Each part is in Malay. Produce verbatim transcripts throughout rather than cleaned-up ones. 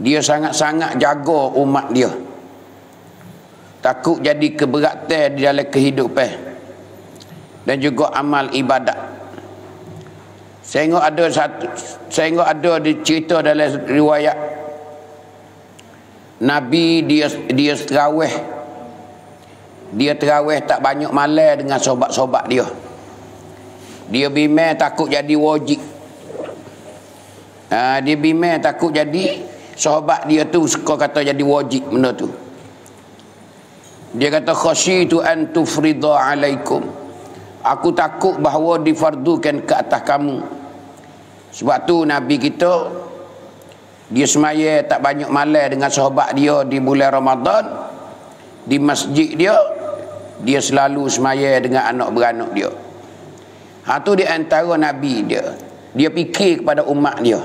Dia sangat-sangat jaga umat dia. Takut jadi keberatan di dalam kehidupan. Dan juga amal ibadat. Saya ingat ada satu, saya ingat ada cerita dalam riwayat Nabi dia dia terawih. Dia terawih tak banyak malam dengan sobat-sobat dia. Dia bimbang takut jadi wajib. Ha, dia bimbang takut jadi sahabat dia tu suka kata jadi wajib benda tu. Dia kata khasyitu an tufridha alaikum. Aku takut bahawa difardukan ke atas kamu. Sebab tu Nabi kita dia semaya tak banyak malam dengan sahabat dia di bulan Ramadan di masjid dia. Dia selalu semaya dengan anak beranak dia. Ha tu di antara Nabi dia. Dia fikir kepada umat dia.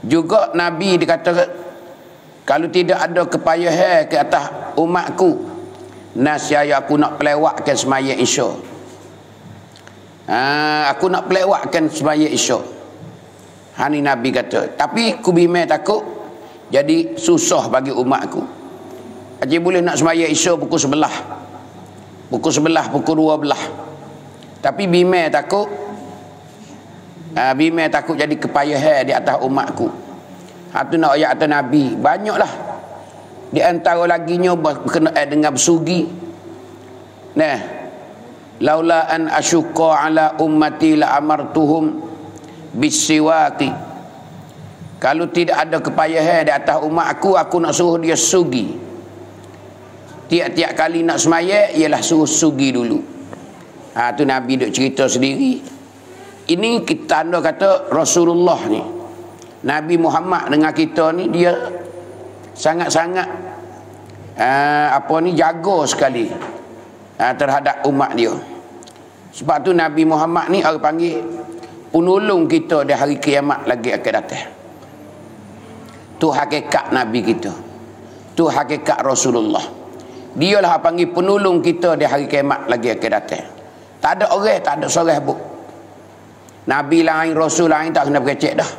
Juga Nabi dikata kalau tidak ada kepayahan ke atas umatku, nasihat aku nak pelewatkan semaya Isya. Ha, aku nak pelewatkan semaya Isya. Ha ni Nabi kata, tapi aku bimbang takut jadi susah bagi umatku. Aje boleh nak semaya Isya pukul sebelah. Pukul sebelah, pukul dua belah. Tapi bimbang takut Ha, bimbang takut jadi kepayahan di atas umatku. Ha tu nak ayat atas Nabi. Banyaklah. Di antara laginya berkenaan dengan bersugi. Nah, laula an asyqa ala ummati la amartuhum bisiwaki. Kalau tidak ada kepayahan di atas umatku, aku nak suruh dia sugi. Tiap-tiap kali nak semaya ialah suruh sugi dulu. Ha tu Nabi duk cerita sendiri. Ini kita anda kata Rasulullah ni, Nabi Muhammad dengan kita ni dia sangat-sangat uh, apa ni jago sekali uh, terhadap umat dia. Sebab tu Nabi Muhammad ni orang panggil penolong kita di hari kiamat lagi akan datang. Tu hakikat Nabi kita. Tu hakikat Rasulullah. Dialah panggil penolong kita di hari kiamat lagi akan datang. Tak ada orang, tak ada seorang pun. Nabi lain, Rasul lain tak kena berkecek dah.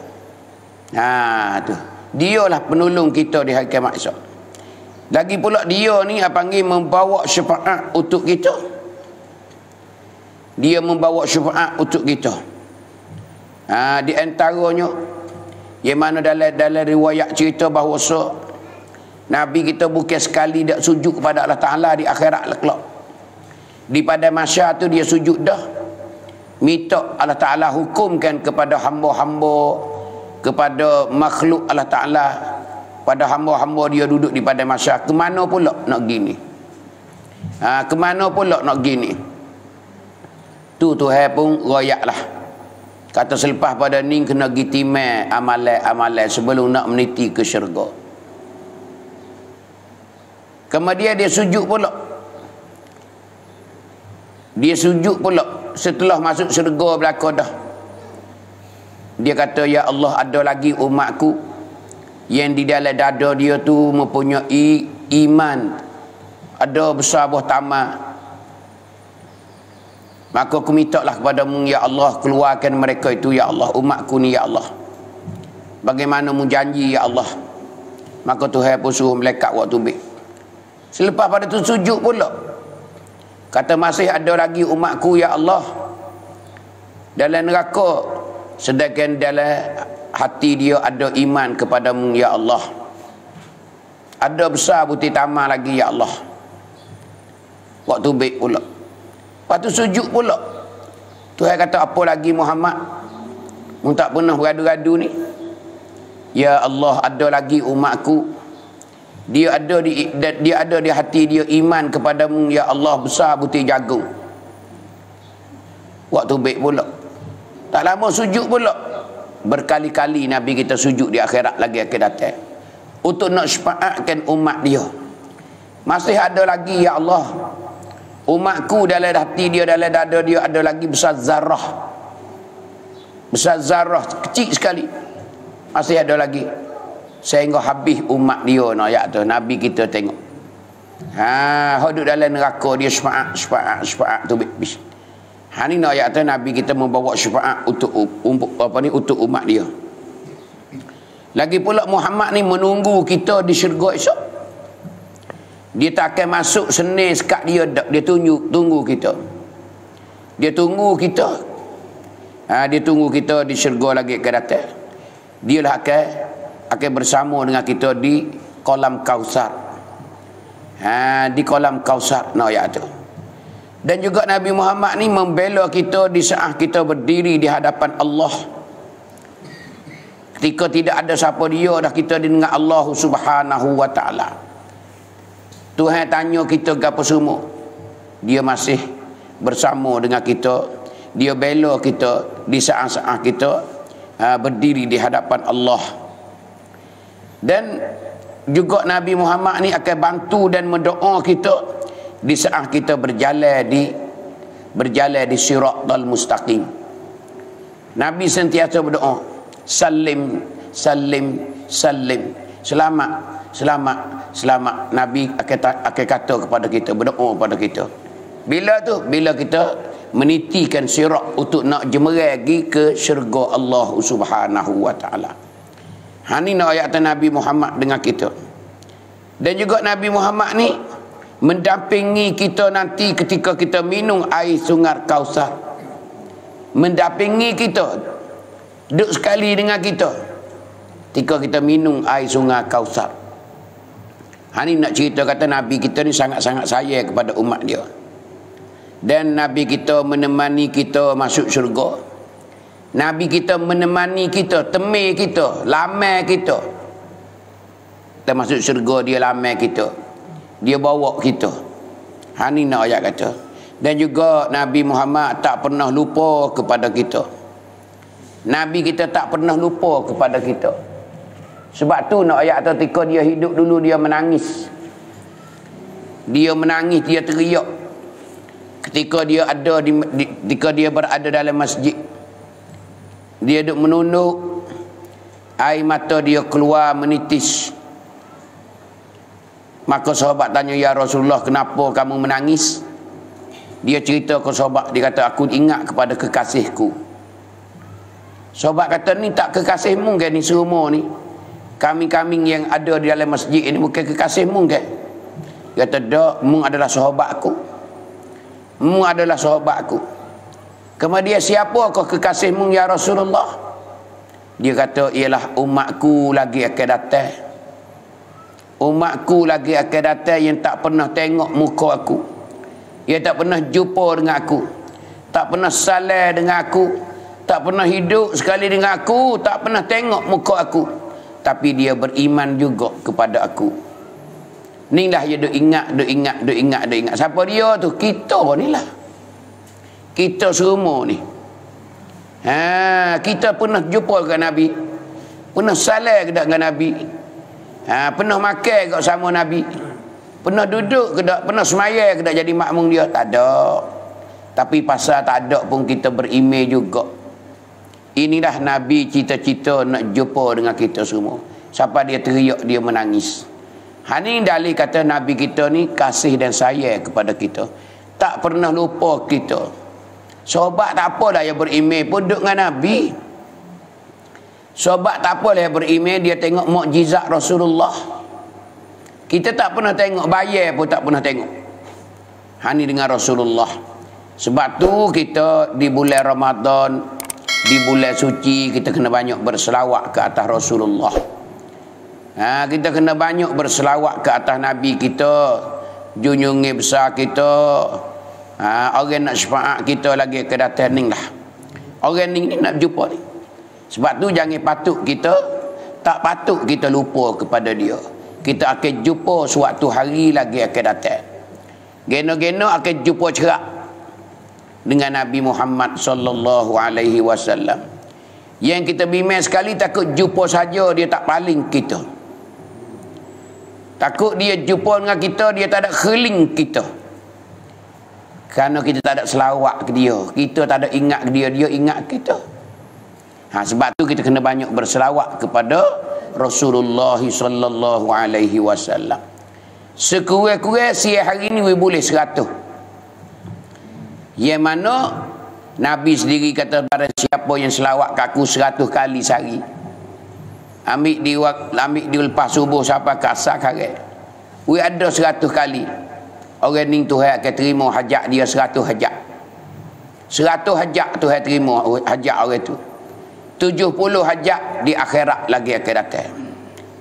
Haa tu. Dialah penolong kita di hari kiamat esok. Lagi pula dia ni apa panggil membawa syafaat untuk kita. Dia membawa syafaat untuk kita. Haa di antaranya yang mana dalam dalam riwayat cerita bahawa so, Nabi kita bukan sekali dak sujud kepada Allah Taala di akhirat kelak. Di pada masa tu dia sujud dah. Minta Allah Ta'ala hukumkan kepada hamba-hamba, kepada makhluk Allah Ta'ala, pada hamba-hamba dia duduk di padang mahsyar. Ke mana pula nak gini? Ha, ke mana pula nak gini? Tu Tuhan pun royak lah. Kata selepas pada ni kena gitimai amalan-amalan sebelum nak meniti ke syurga. Kemudian dia sujud pula. Dia sujud pula. Setelah masuk syurga belaka dah. Dia kata, ya Allah, ada lagi umatku yang di dalam dada dia tu mempunyai iman, ada besar buah tamah. Maka aku minta lah kepadamu, ya Allah, keluarkan mereka itu, ya Allah, umatku ni, ya Allah. Bagaimana mu janji, ya Allah? Maka Tuhan pun suruh malaikat waktu baik. Selepas pada tu sujud pula. Kata masih ada lagi umatku, ya Allah, dalam neraka, sedangkan dalam hati dia ada iman kepadamu, ya Allah. Ada besar butir tamar lagi, ya Allah. Waktu baik pula. Waktu sujud pula. Tuhan kata apa lagi Muhammad? Mu tak pernah beradu-adu ni. Ya Allah, ada lagi umatku. Dia ada di dia ada di hati dia iman kepadamu, ya Allah, besar butir jagung. Waktu baik pula. Tak lama sujud pula. Berkali-kali Nabi kita sujud di akhirat lagi akan datang. Untuk nak syafaatkan umat dia. Masih ada lagi, ya Allah. Umatku dalam hati dia, dalam dada dia ada lagi besar zarah. Besar zarah kecil sekali. Masih ada lagi. Sehingga habis umat dia nak ayat tu. Nabi kita tengok. Ha, duduk dalam neraka dia syafaat, syafaat, syafaat tu habis. Ha ni nak ayat tu Nabi kita membawa syafaat untuk um, apa ni untuk umat dia. Lagi pula Muhammad ni menunggu kita di syurga esok. Dia tak akan masuk Senin sekat dia, dia tunjuk, tunggu kita. Dia tunggu kita. Ha, dia tunggu kita di syurga lagi akan datang. Dialah akan akan bersama dengan kita di kolam Kausar. Ha, di kolam Kausar nak ayat tu. Dan juga Nabi Muhammad ni membela kita di saat kita berdiri di hadapan Allah. Ketika tidak ada siapa dia dah, kita dengan Allah Subhanahu wa taala. Tuhan tanya kita gapo semua, dia masih bersama dengan kita, dia bela kita di saat-saat kita ha, berdiri di hadapan Allah. Dan juga Nabi Muhammad ni akan bantu dan mendoa kita di saat kita berjalan di berjalan di siratal mustaqim. Nabi sentiasa berdoa, salim salim salim, selamat selamat selamat. Nabi akan, akan kata kepada kita, berdoa kepada kita. Bila tu? Bila kita menitikan sirat untuk nak jemeragi ke syurga Allah Subhanahu wa taala. Ha ni nak ayat Nabi Muhammad dengan kita. Dan juga Nabi Muhammad ni mendampingi kita nanti ketika kita minum air sungai Kausar. Mendampingi kita, duduk sekali dengan kita ketika kita minum air sungai Kausar. Ha ni nak cerita kata Nabi kita ni sangat-sangat sayang kepada umat dia. Dan Nabi kita menemani kita masuk syurga. Nabi kita menemani kita, temui kita, lamai kita. Kita masuk syurga, dia lamai kita, dia bawa kita. Ha ni nak ayat kata. Dan juga Nabi Muhammad tak pernah lupa kepada kita. Nabi kita tak pernah lupa kepada kita. Sebab tu nak ayat kata ketika dia hidup dulu dia menangis. Dia menangis, dia teriak. Ketika dia ada di, di, ketika dia berada dalam masjid. Dia duduk menunduk, air mata dia keluar menitis. Maka sahabat tanya, ya Rasulullah, kenapa kamu menangis? Dia cerita ke sahabat, dia kata, aku ingat kepada kekasihku. Sahabat kata, ni tak kekasihmu ke ni serumur ni? Kami-kami yang ada di dalam masjid ini bukan kekasihmu ke? Dia kata, dak, mu adalah sahabatku. Mu adalah sahabatku. Kemudian siapa kau kekasihmu ya Rasulullah? Dia kata, ialah umatku lagi akan datang. Umatku lagi akan datang yang tak pernah tengok muka aku, yang tak pernah jumpa dengan aku, tak pernah salam dengan aku, tak pernah hidup sekali dengan aku, tak pernah tengok muka aku, tapi dia beriman juga kepada aku. Inilah dia duk ingat, duk ingat, duk ingat, duk ingat. Siapa dia tu? Kita ni lah. Kita semua ni. Ha, kita pernah jumpa dengan Nabi, pernah salam dengan Nabi. Ha, pernah makan kat sama Nabi. Pernah duduk ke tak? Pernah semaya ke tak jadi makmum dia? Tak ada. Tapi pasal tak ada pun kita berimej juga. Inilah Nabi cita-cita nak jumpa dengan kita semua. Siapa dia teriak, dia menangis. Ha ni dalil kata Nabi kita ni kasih dan sayang kepada kita. Tak pernah lupa kita. Sobat tak apalah yang berimej pun duduk dengan Nabi. Sobat tak apalah yang berimej, dia tengok mukjizat Rasulullah. Kita tak pernah tengok, bayar pun tak pernah tengok. Hani dengan Rasulullah. Sebab tu kita di bulan Ramadan, di bulan suci, kita kena banyak berselawat ke atas Rasulullah. Ha, kita kena banyak berselawat ke atas Nabi kita, junjungi besar kita. Ha, orang nak syafaat kita lagi ke datang ni lah. Orang ni nak jumpa ni. Sebab tu jangan patut kita, tak patut kita lupa kepada dia. Kita akan jumpa suatu hari lagi akan datang. Geno-geno akan jumpa cerak dengan Nabi Muhammad sallallahu alaihi wasallam. Yang kita bimbang sekali takut jumpa saja dia tak paling kita. Takut dia jumpa dengan kita dia tak ada kheling kita. Kerana kita tak ada selawat ke dia, kita tak ada ingat ke dia, dia ingat kita. Ha, sebab tu kita kena banyak berselawat kepada Rasulullah sallallahu alaihi wasallam. Sekurang-kurang siang hari ni we boleh seratus. Yang mana Nabi sendiri kata, barang siapa yang selawat ke aku seratus kali sehari, ambil di ambil di lepas subuh siapa kasar karet. We ada seratus kali. Orang ni Tuhan akan terima hajat dia seratus hajat. Seratus hajat Tuhan terima hajat orang tu. Tujuh puluh hajat di akhirat lagi akan datang.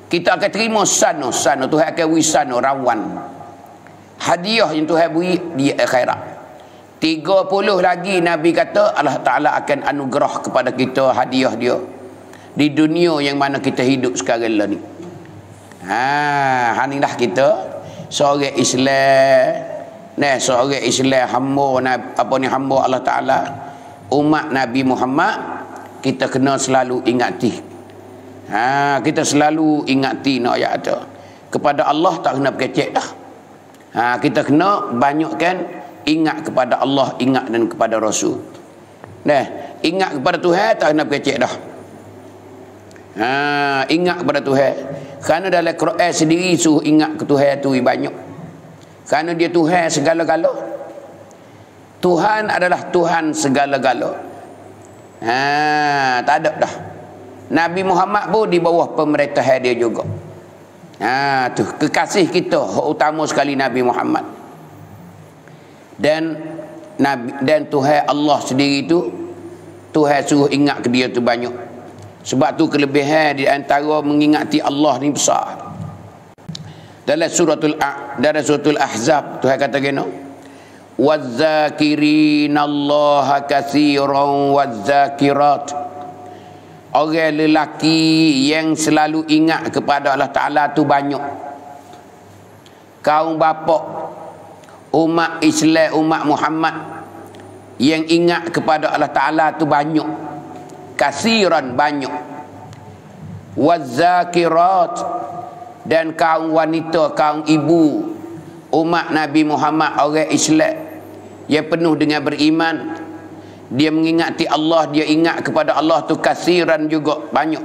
Kita akan terima sano sano Tuhan akan wisano rawan. Hadiah yang Tuhan beri di akhirat. Tiga puluh lagi Nabi kata Allah Ta'ala akan anugerah kepada kita hadiah dia di dunia yang mana kita hidup sekarang ni. Ha, hanilah kita seorang Islam, nah seorang Islam hamba apa ni hamba Allah Taala, umat Nabi Muhammad, kita kena selalu ingati. Ha, kita selalu ingati nak ayat tu. Kepada Allah tak kena berkecek dah. Ha, kita kena banyakkan ingat kepada Allah, ingat dan kepada Rasul. Nah, ingat kepada Tuhan tak kena berkecek dah. Ha, ingat kepada Tuhan. Kerana dalam Quran sendiri suruh ingat ke Tuhan tu banyak. Kerana dia Tuhan segala-gala. Tuhan adalah Tuhan segala-gala. Ha, tak ada dah. Nabi Muhammad pun di bawah pemerintahan dia juga. Ha, tu kekasih kita, utama sekali Nabi Muhammad. Dan Nabi dan Tuhan Allah sendiri tu Tuhan suruh ingat ke dia tu banyak. Sebab tu kelebihan di antara mengingati Allah ni besar. Dalam suratul dalam suratul Ahzab Tuhan kata gino, "Wazakirinallaha katsiran wazakirat." Orang lelaki yang selalu ingat kepada Allah Taala tu banyak. Kaum bapak umat Islam, umat Muhammad yang ingat kepada Allah Ta'ala tu banyak. Kasiran banyak. Wazakirat. Dan kaum wanita, kaum ibu umat Nabi Muhammad, orang Islam yang penuh dengan beriman, dia mengingati Allah, dia ingat kepada Allah tu kasiran juga, banyak.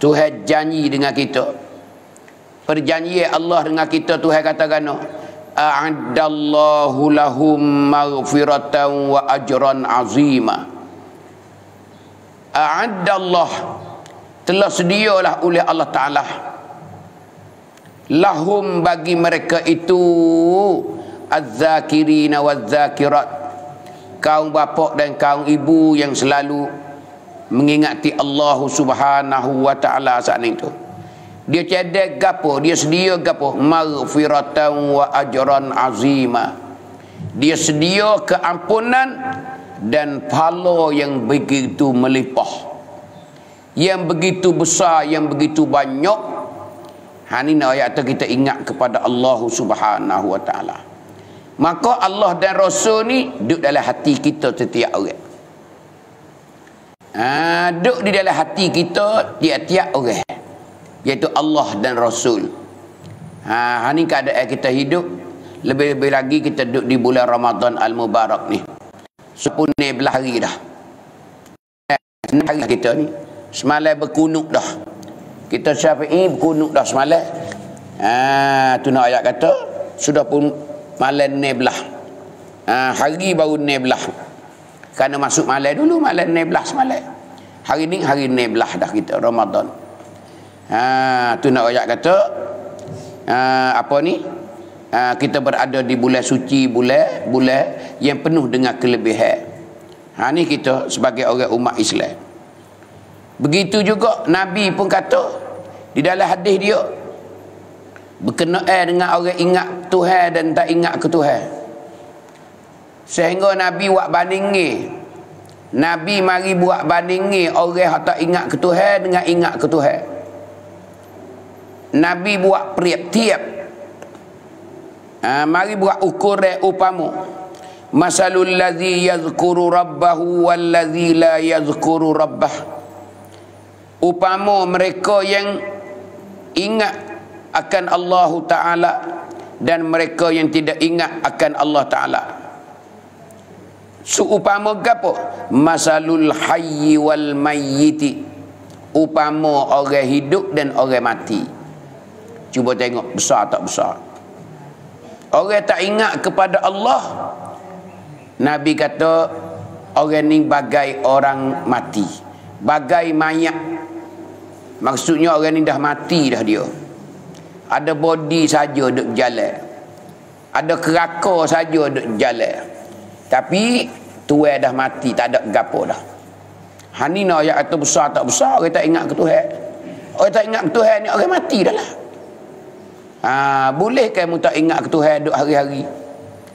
Tuhan janji dengan kita, perjanjian Allah dengan kita. Tuhan katakan, a'addallahu lahum maghfiratan wa ajran azima. A'addallah, telah sedialah oleh Allah Ta'ala, lahum bagi mereka itu, az-zakirina waz-zakirat, kaum bapak dan kaum ibu yang selalu mengingati Allah Subhanahu wa Ta'ala saat itu. Dia cedek gapo, dia sedia gapo, maghfiratan wa ajran azima. Dia sedia keampunan dan pahala yang begitu melimpah, yang begitu besar, yang begitu banyak. Ha, ni ayat tu kita ingat kepada Allah Subhanahu wa Ta'ala. Maka Allah dan Rasul ni duduk dalam hati kita setiap orang. Ah, ha, duduk di dalam hati kita tiap-tiap orang. Iaitu Allah dan Rasul. Ha, ni keadaan kita hidup. Lebih-lebih lagi kita duduk di bulan Ramadan Al-Mubarak ni. Sepuluh belah hari dah. Senang hari kita ni. Semalam berkunut dah. Kita Syafi'i berkunut dah semalam. Ha, tu nak ayat kata. Sudah pun malam enam belah. Ha, hari baru enam belah. Kerana masuk malam dulu, malam enam belah semalam. Hari ni hari enam belah dah kita Ramadan. Ha, tu nak ayat kata ha, apa ni ha, kita berada di bulan suci, bulan bulan yang penuh dengan kelebihan. Ha, ni kita sebagai orang umat Islam. Begitu juga Nabi pun kata di dalam hadis dia, berkenaan dengan orang ingat Tuhan dan tak ingat ke Tuhan. Sehingga Nabi buat bandingi. Nabi mari buat bandingi orang yang tak ingat ke Tuhan dengan ingat ke Tuhan. Nabi buat peribtiap. Ha, mari buat ukuran upamu. Masalul ladzi yazkuru rabbahu wal ladzi la yazkuru rabbah. Upamu mereka yang ingat akan Allah Ta'ala dan mereka yang tidak ingat akan Allah Ta'ala. Seupama gapo? Masalul hayyi wal mayyiti. Upama orang hidup dan orang mati. Cuba tengok besar tak besar. Orang tak ingat kepada Allah, Nabi kata orang ni bagai orang mati, bagai mayat. Maksudnya orang ni dah mati dah dia. Ada body saja duk jalan. Ada keraka saja duk jalan. Tapi tuan dah mati, tak ada gapo dah. Han ni nak ayat tu besar tak besar, orang tak ingat ke Tuhan. Orang tak ingat ke Tuhan ni orang mati dah lah. Ha, boleh ke mu tak ingat ke Tuhan duk hari-hari?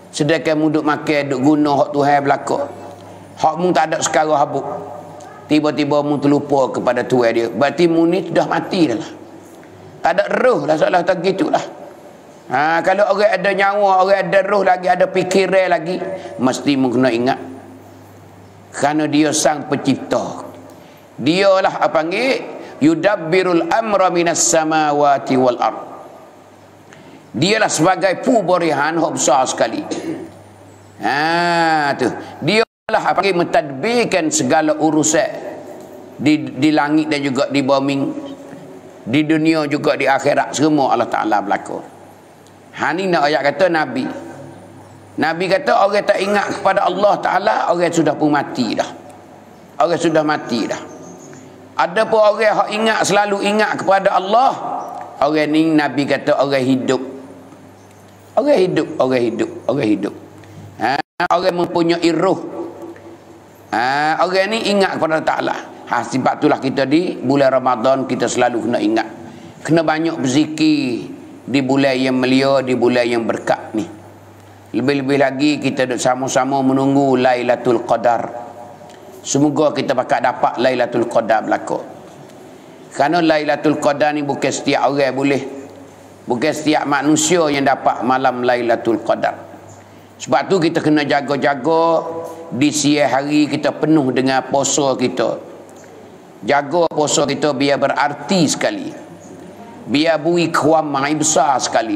Sedangkan mu duk makan, duk guna hak Tuhan belakang. Hak mu tak ada sekarang habuk. Tiba-tiba mu terlupa kepada Tuhan dia. Berarti mu ni dah mati dah lah. Tak ada roh lah, seolah tak gitulah. Ha, kalau orang ada nyawa, orang ada roh lagi, ada fikiran lagi, mesti mu kena ingat. Kerana dia sang pencipta. Dialah apa panggil yudabbirul amra minas samawati wal ard. Dialah sebagai pemberihan hak besar sekali. Ha tu. Dialah apa panggil mentadbirkan segala urusan di di langit dan juga di bumi, di dunia juga di akhirat, semua Allah Taala berlaku. Ha ni nak ayat kata nabi. Nabi kata orang tak ingat kepada Allah Ta'ala, orang sudah pun mati dah. Orang sudah mati dah. Ada pun orang yang ingat, selalu ingat kepada Allah, orang ni Nabi kata orang hidup. Orang hidup, orang hidup, orang hidup. Ha, orang mempunyai roh. Ha, orang ni ingat kepada Allah Ta'ala. Ha, sebab itulah kita di bulan Ramadan kita selalu kena ingat. Kena banyak berzikir di bulan yang mulia, di bulan yang berkat ni. Lebih-lebih lagi kita sama-sama menunggu Lailatul Qadar. Semoga kita bakal dapat Lailatul Qadar berlaku. Kerana Lailatul Qadar ni bukan setiap orang boleh. Bukan setiap manusia yang dapat malam Lailatul Qadar. Sebab tu kita kena jaga-jaga di siang hari kita penuh dengan puasa kita. Jaga puasa kita biar berarti sekali. Biar bui kuamai besar sekali.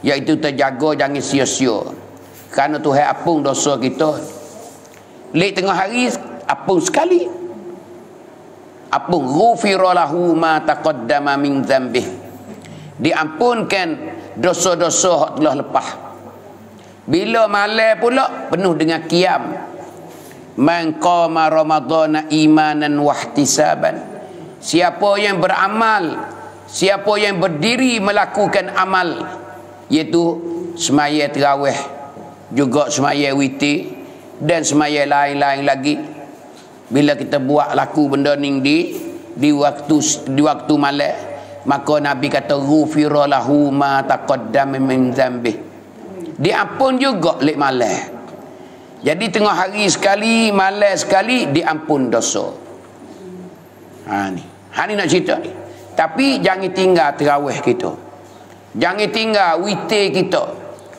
Iaitu terjaga jangan sia-sia. Kerana Tuhan apung dosa kita. Lek tengah hari apung sekali. Apung ghufira lahu ma taqaddama min dzambih. Diampunkan dosa-dosa hak telah lepas. Bila malam pula penuh dengan qiyam. Man qama ramadana imanan wa ihtisaban. Siapa yang beramal, siapa yang berdiri melakukan amal, iaitu semaya terawih, juga semaya witir dan semaya lain-lain lagi. Bila kita buat laku benda ni di di waktu di waktu malam, maka Nabi kata ghufira lahu ma taqaddama min dzambih. Diampun juga lek malam. Jadi tengah hari sekali, malam sekali diampun dosa. Ha ni. Ha ni nak cerita ni. Tapi jangan tinggal terawih kita. Jangan tinggal witir kita.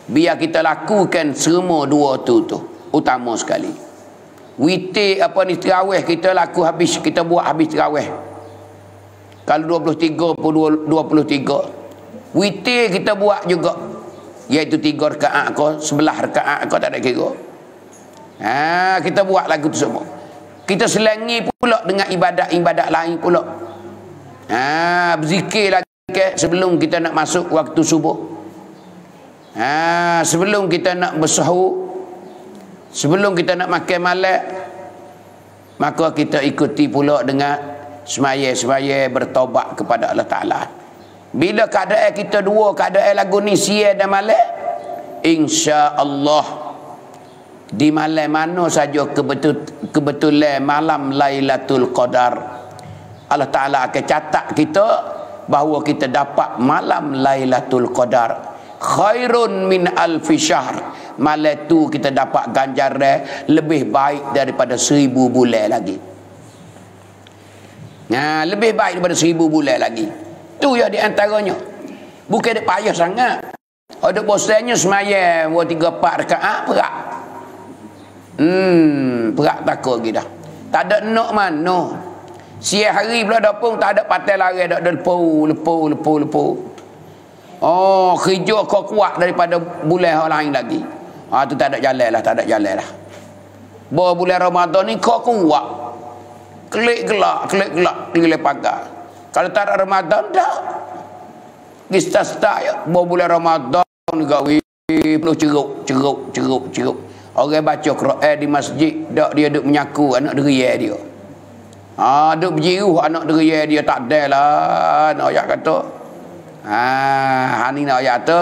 Biar kita lakukan semua dua tu tu. Utama sekali. Witir apa ni terawih kita laku habis. Kita buat habis terawih. Kalau dua puluh tiga pun dua puluh tiga. Witir kita buat juga. Iaitu tiga rekaat kau. Sebelah rekaat kau tak ada kira. Ha, kita buat lagu tu semua. Kita selangi pula dengan ibadat-ibadat lain pula. Ha, berzikir lagi. Okay, sebelum kita nak masuk waktu subuh, ha, sebelum kita nak bersahur, sebelum kita nak makan malam, maka kita ikuti pula dengan semaya-semaya bertaubat kepada Allah Ta'ala. Bila keadaan kita dua, keadaan lagu ni siang dan malam, insya-Allah di malam mana saja kebetul kebetulan malam Lailatul Qadar, Allah Ta'ala akan catat kita bahawa kita dapat malam Lailatul Qadar. Khairun min alfi syahr. Malam tu kita dapat ganjaran lebih baik daripada seribu bulan lagi. Nah, lebih baik daripada seribu bulan lagi. Tu yang di antaranya. Bukan dia payah sangat. Ada bosannya semayang dua tiga empat rakaat perak. Hmm, perak takut lagi dah. Tak ada nak mana. Siang hari pula dah pun tak ada patah lari, dah ada lepuh, lepuh, lepuh, lepuh. Oh, kerja kau kuat daripada bulan orang lain lagi. Ah tu tak ada jalan lah, tak ada jalan lah. Bawa bulan Ramadan ni kau kuat. Kelik gelak, kelik gelak, tinggal pagar. Kalau tak ada Ramadan dah. Kita start ya, bawa bulan Ramadan gawi penuh ceruk, ceruk, ceruk, ceruk. Orang baca Quran di masjid, dak dia duk menyaku anak derian dia. Ah, duk berjiruh anak deria dia tak ada lah. Nak ayat kata. Ah, ni nak ayat tu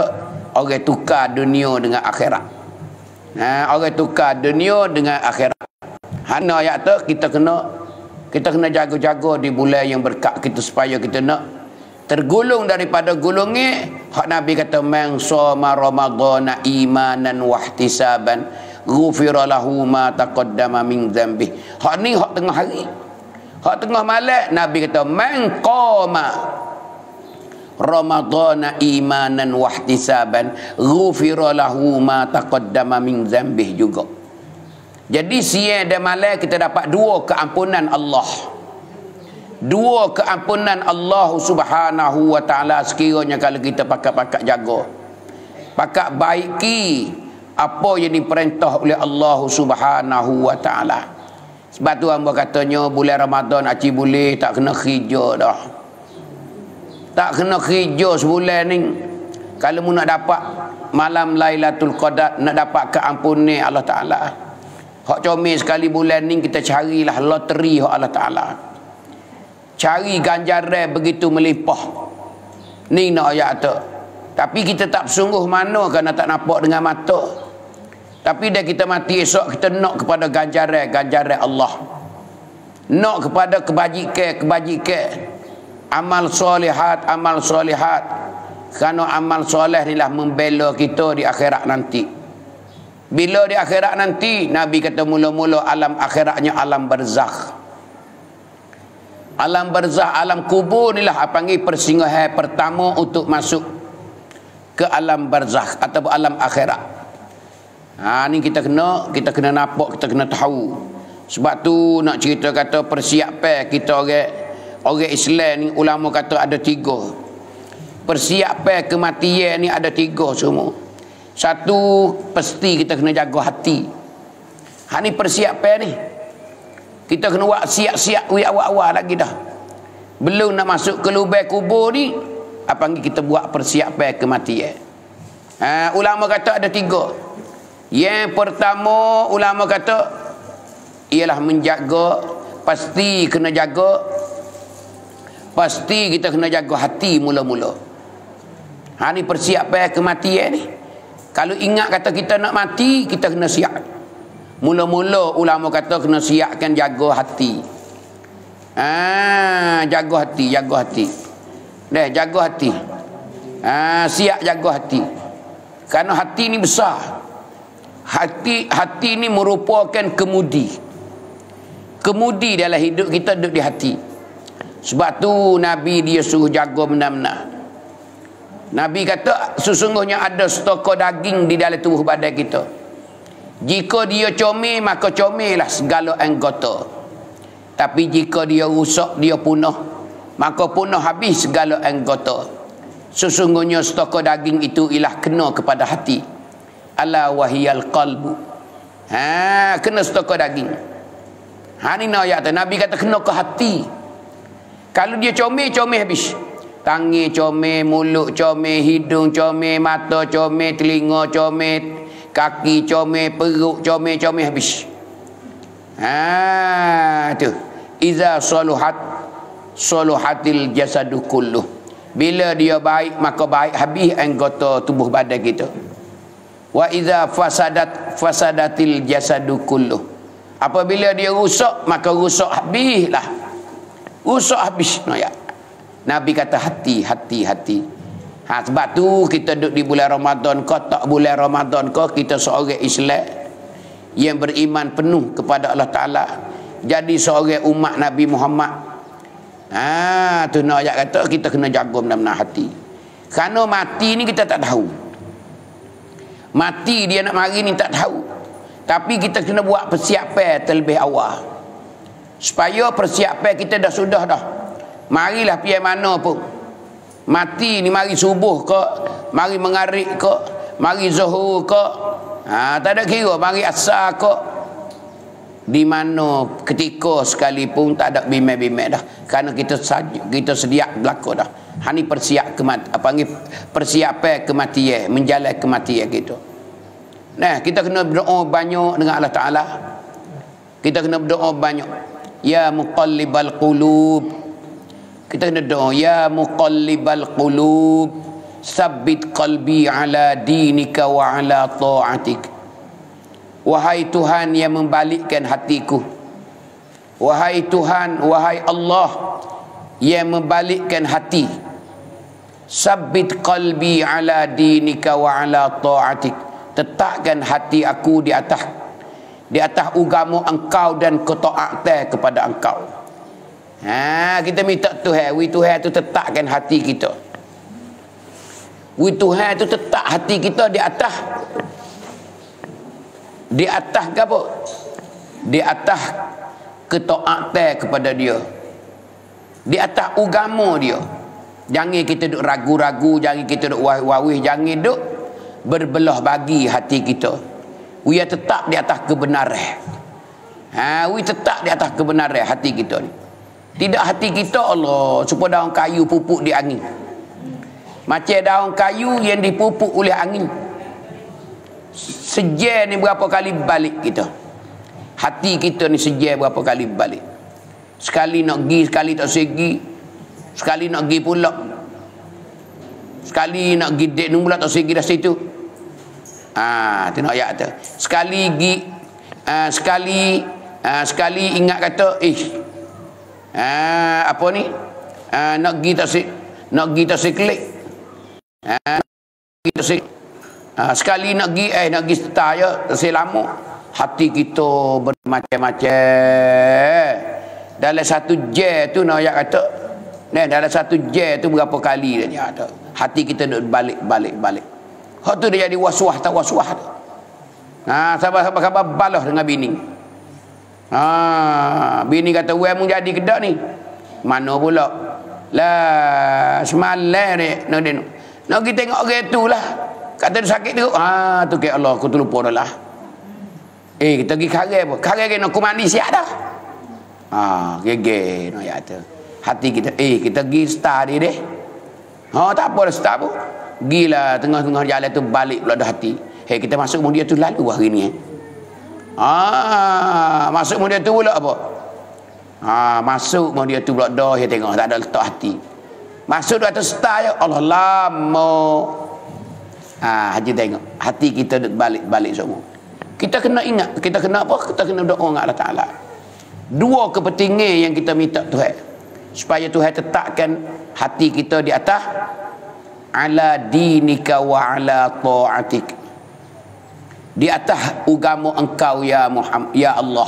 orang tukar dunia dengan akhirat. Nah, orang tukar dunia dengan akhirat. Han ayat tu kita kena kita kena jaga-jaga di bulan yang berkat kita supaya kita nak tergulung daripada gulungnya. Hak Nabi kata man shoma ramadhana imanan wahtisaban ghufira lahu ma taqaddama min dzambih. Hak ni hak tengah hari. Hak tengah malam Nabi kata man qama ramadhana imanan wahtisaban ghufira lahu ma taqaddama min dzambih juga. Jadi siang dan malam kita dapat dua keampunan Allah. Dua keampunan Allah subhanahu wa ta'ala sekiranya kalau kita pakat-pakat jaga. Pakat baiki apa yang diperintah oleh Allah subhanahu wa ta'ala. Sebab tu hamba katanya bulan Ramadan aci boleh tak kena kerja dah. Tak kena kerja sebulan ni. Kalau mu nak dapat malam Lailatul Qadar, nak dapat keampunan Allah Ta'ala. Hak comel sekali bulan ni kita carilah loteri hak Allah Ta'ala. Cari ganjaran begitu melimpah. Ni nak ayat tu. Tapi kita tak sungguh mana kerana tak nampak dengan mata. Tapi dah kita mati esok kita nak kepada ganjaran, ganjaran Allah. Nak kepada kebajikan, kebajikan. Amal solehat, amal solehat. Kerana amal soleh inilah membela kita di akhirat nanti. Bila di akhirat nanti, Nabi kata mula-mula alam akhiratnya alam barzakh. Alam barzah, alam kubur inilah panggil persinggahan pertama untuk masuk ke alam barzah atau alam akhirat. Ha, ni kita kena, kita kena nampak, kita kena tahu. Sebab tu nak cerita kata persiapan kita orang orang Islam ni ulama kata ada tiga. Persiapan kematian ni ada tiga semua. Satu, pasti kita kena jaga hati. Ha ni persiapan ni. Kita kena buat siap-siap wei awal-awal lagi dah. Belum nak masuk ke lubang kubur ni, apa panggil kita buat persiapan kematian. Ha, ulama kata ada tiga. Yang pertama ulama kata ialah menjaga, pasti kena jaga. Pasti kita kena jaga hati mula-mula. Ha ni persiapan kematian ni. Kalau ingat kata kita nak mati, kita kena siap. Mula-mula ulama kata kena siapkan jaga hati. Ah, jaga hati, jaga hati. Dah jaga hati. Ah, siap jaga hati. Karena hati ni besar. Hati hati ni merupakan kemudi. Kemudi dalam hidup kita duduk di hati. Sebab tu Nabi dia suruh jaga benar-benar. Nabi kata sesungguhnya ada stokoh daging di dalam tubuh badan kita. Jika dia comel, maka comellah segala anggota. Tapi jika dia rusak, dia punah, maka punah habis segala anggota. Sesungguhnya stokoh daging itu ialah kena kepada hati. Ala wahiyal qalbu. Ha, kena stokoh daging. Ha ni nak ayat tu. Nabi kata kena ke hati. Kalau dia comel, comel habis. Tangan comel, mulut comel, hidung comel, mata comel, telinga comel, kaki comel, perut comel, comel habis. Ha tu. Iza saluhat saluhatil jasadu kulluh. Bila dia baik maka baik habis anggota tubuh badan kita. Wa iza fasadat fasadatil jasadu kulluh. Apabila dia rusak maka rusak habislah. Rusak habis no ya. Nabi kata hati, hati, hati. Ha, sebab tu kita duduk di bulan Ramadan ke tak bulan Ramadan ke kita seorang Islam yang beriman penuh kepada Allah Ta'ala. Jadi seorang umat Nabi Muhammad. Ha, tu nak ayat kata kita kena jaga benar-benar hati. Kerana mati ni kita tak tahu. Mati dia nak mari ni tak tahu. Tapi kita kena buat persiapan terlebih awal. Supaya persiapan kita dah sudah dah. Marilah pihak mana pun. Mati ni mari subuh ke, mari mengarik ke, mari zuhur ke, ha, tak ada kira, mari asar ke. Di mana ketika sekalipun tak ada bimbang-bimbang dah. Kerana kita kita sedia berlaku dah. Ha ni persiap kemat, apa panggil persiapan kematian, menjalani kematian kita. Nah, kita kena berdoa banyak dengan Allah Ta'ala. Kita kena berdoa banyak. ya muqallibal qulub. Kita kena doa, ya muqallibal qulub, sabbit qalbi ala dinika wa ala ta'atik. Wahai Tuhan yang membalikkan hatiku, wahai Tuhan, wahai Allah yang membalikkan hati, sabbit qalbi ala dinika wa ala ta'atik. Tetapkan hati aku di atas di atas agama engkau dan ketaatan kepada engkau. Ha, kita minta Tuhan, wi Tuhan tu tetapkan hati kita. Wi Tuhan tu tetap hati kita di atas di atas ke apa? Di atas ketaatan kepada dia. Di atas agama dia. Jangan kita duk ragu-ragu, jangan kita duk wawih-wawih, jangan duk berbelah bagi hati kita. Wi tetap di atas kebenaran. Ha, wi tetap di atas kebenaran hati kita ni. Tidak hati kita Allah supaya daun kayu pupuk di angin. Macam daun kayu yang dipupuk oleh angin. Sejar ni berapa kali balik kita. Hati kita ni sejar berapa kali balik. Sekali nak pergi, sekali tak segi. Sekali nak pergi pula. Sekali nak pergi dek pula tak segi dah situ. Ah, tu nak ayat tu. Sekali gi uh, sekali uh, sekali ingat kata, eh uh, apa ni? Uh, nak gi tak si nak gi tak si klik. Ah, kita si sekali nak gi eh nak gi setar je tak si lama. Hati kita bermacam-macam. Dalam satu je tu nak ayat kata. Nah, dalam satu je tu berapa kali dah nyata. Hati kita duk balik-balik-balik. Hak tu dia jadi waswah tak waswah tu. Ha, sahabat-sahabat balah dengan bini. Ha, bini kata, "Wei mu jadi kedak ni." Mana pula? Lah, semalam ni nak dia. Nak pergi tengok orang tu lah. Kata dia sakit teruk. Ha, tu ke Allah aku terlupa dah lah. Eh, kita pergi karai apa? Karai kena aku mandi siap dah. Ha, gege nak ya tu. Hati kita, eh kita pergi star dia deh. Ha, tak apa dah star pun. Gila tengah-tengah jalan tu balik pula dah hati. Hei, kita masuk kemudian tu lalu hari ni eh. Ah, masuk kemudian tu pula apa? Ah, masuk kemudian tu pula dah dia tengok tak ada letak hati. Masuk tu atas star je. Allah lama. Ah, haji tengok. Hati kita balik-balik semua. Kita kena ingat, kita kena apa? Kita kena doa dengan Allah Taala. Dua kepentingan yang kita minta Tuhan. Supaya Tuhan tetapkan hati kita di atas ala dinika wa ala ta'atik, di atas agama engkau ya Muhammad, ya Allah,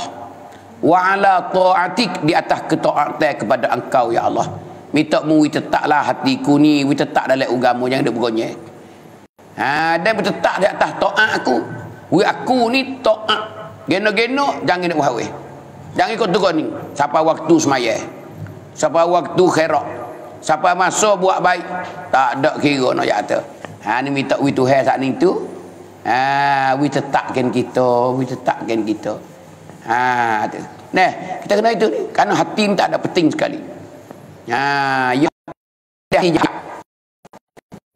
wa ala ta'atik, di atas ketaatan kepada engkau ya Allah. Minta mu tetaplah hatiku ni, wi tetap dalam agama, jangan duk bergonyek. Ha, dan tetap di atas taat aku. Wi aku ni taat. Geno-geno jangan duk wahweh. Jangan ikut tukar ni. Sampai waktu sembahyang. Sampai waktu khairat. Siapa masuk buat baik tak ada kira nak kata. Ha, ni minta we Tuhan saat ni tu. Ha, we tetapkan kita, we tetapkan kita. Ha tu. Nah, kita kena itu ni kerana hati ni tak ada penting sekali. Ha, ya hati jahat.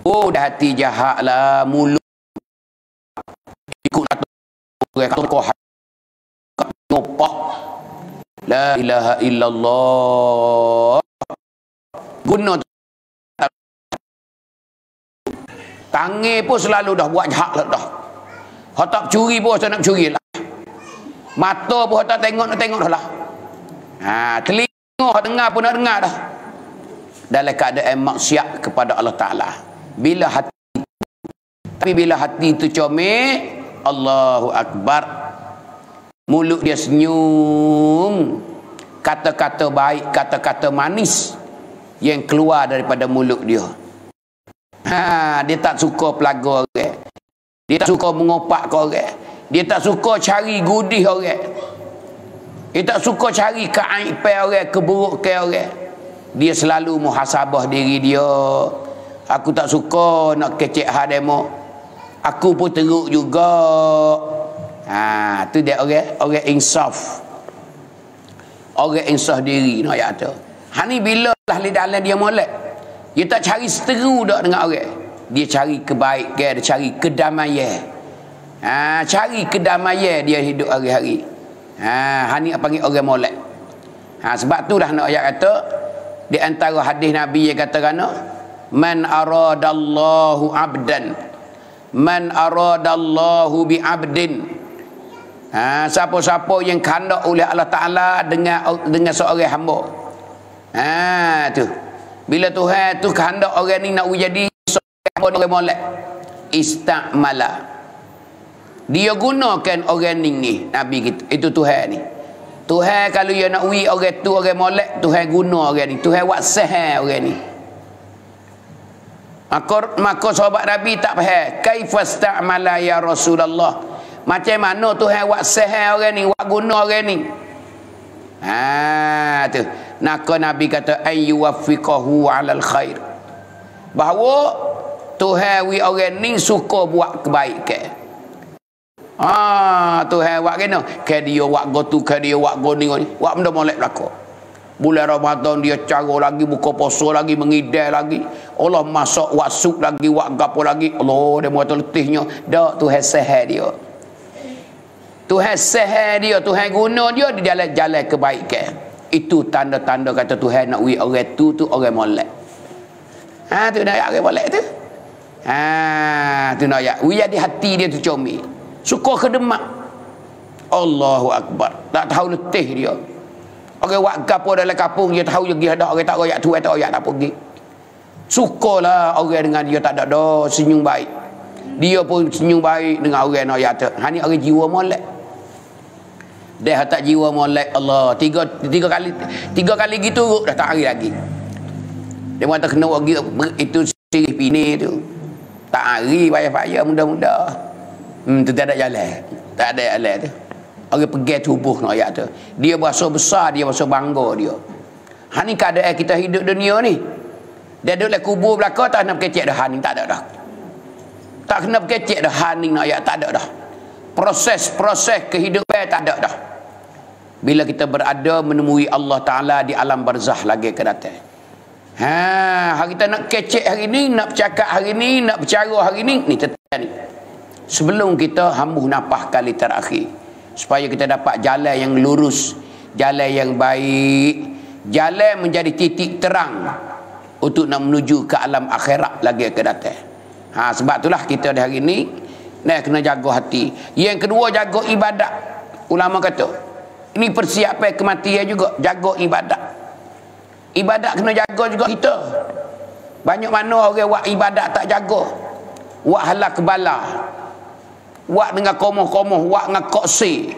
Oh, dah hati jahat lah mulut ikut kata orang tokoh tokoh. La ilaha illallah. Guna tangan pun selalu dah buat jahat lah dah. Hak tak curi pun tak nak curi lah. Mata pun tak tengok nak tengok dah lah. Ha, telinga hak dengar pun nak dengar dah. Dalam keadaan maksiat kepada Allah Taala. Bila hati tapi bila hati tu comel, Allahu akbar. Mulut dia senyum. Kata-kata baik, kata-kata manis yang keluar daripada mulut dia. Ha, dia tak suka pelaga orang. Dia tak suka mengopak ke orang. Dia tak suka cari gudih orang. Dia tak suka cari keaiban orang, keburukan orang. Dia selalu muhasabah diri dia. Aku tak suka nak kecek hal demo. Aku pun teruk juga. Ha, tu dia orang, orang insaf. Orang insaf diri nak kata. Ha, ni bila ahli dalam dia molek, dia tak cari seteru dak dengan orang. Dia cari kebaikan, dia cari kedamaian. Ha, cari kedamaian dia hidup hari-hari. Ha, ha ni panggil orang molek. Ha, sebab tu dah nak ayat kata di antara hadis Nabi yang kata kan, man aradallahu abdan, man aradallahu bi abdin. Ha, siapa-siapa yang kehendak oleh Allah Taala dengan dengan seorang hamba. Ha tu. Bila Tuhan tu kehendak orang ni nak jadi seorang hamba orang molek, istamala. Dia gunakan orang ni ni Nabi kita, itu Tuhan ni. Tuhan kalau dia nak wi orang tu orang molek, Tuhan guna orang ni, Tuhan wasah orang ni. Maka maka sahabat Nabi tak faham, kaifastamala ya Rasulullah. Macam mana Tuhan wasah orang ni, wak guna orang ni? Ha tu. Maka Nabi kata ayyuwaffiqahu alal khair. Bahawa Tuhan wi orang ni suka buat kebaikan. Ah, Tuhan buat kena ke dia buat gotu ke dia buat goni goni buat benda molek belaka. Bulan Ramadan dia cara lagi buka puasa lagi mengidai lagi. Allah masak buat sup lagi buat gapo lagi. Allah dia muat letihnya. Dak Tuhan sehat dia. Tuhan sehat dia, Tuhan guna dia di dalam jalan kebaikan. Itu tanda-tanda kata Tuhan nak wi orang tu tu orang molek. Ha tu nak orang molek tu. Ha tu nak ya. Wi di hati dia tu comel. Suka kedemak. Allahu Akbar. Tak tahu letih dia. Orang buat kapur dalam kampung, dia tahu dia pergi ada orang tak royak tuai tak royak tak pergi. Sukalah orang dengan dia tak ada dah senyum baik. Dia pun senyum baik dengan orang nak royak. Ha ni orang jiwa molek. Dah tak jiwa molek Allah. Tiga tiga kali tiga kali gitu dah tak hari lagi. Dia kata kena pergi itu sirih pini tu. Tak hari payah-payah muda-muda. Hmm, tu tak ada jalan. Tak ada jalan tu. Orang pergi tubuh nak ayat tu. Dia berasa besar, dia berasa bangga dia. Ha ni keadaan kita hidup dunia ni. Dia duduk kubur belakang tak nak kecek dah. Ha ni tak ada dah. Tak kena kecek dah. Ha ni nak ayat tak ada dah. Proses-proses kehidupan tak ada dah. Bila kita berada menemui Allah Taala di alam barzah lagi ke datang. Ha, hari kita nak kecek hari ni, nak bercakap hari ni, nak bercara hari ni, ni tetap ni. Sebelum kita hembuh nafas kali terakhir, supaya kita dapat jalan yang lurus, jalan yang baik, jalan menjadi titik terang untuk nak menuju ke alam akhirat lagi ke datang. Ha, sebab itulah kita di hari ini nak kena jaga hati. Yang kedua, jaga ibadat. Ulama kata ini persiapan kematian juga. Jaga ibadat. Ibadat kena jaga juga kita. Banyak mana orang buat ibadat tak jaga. Buat halak bala, wak dengan komoh-komoh, wak dengan koksi.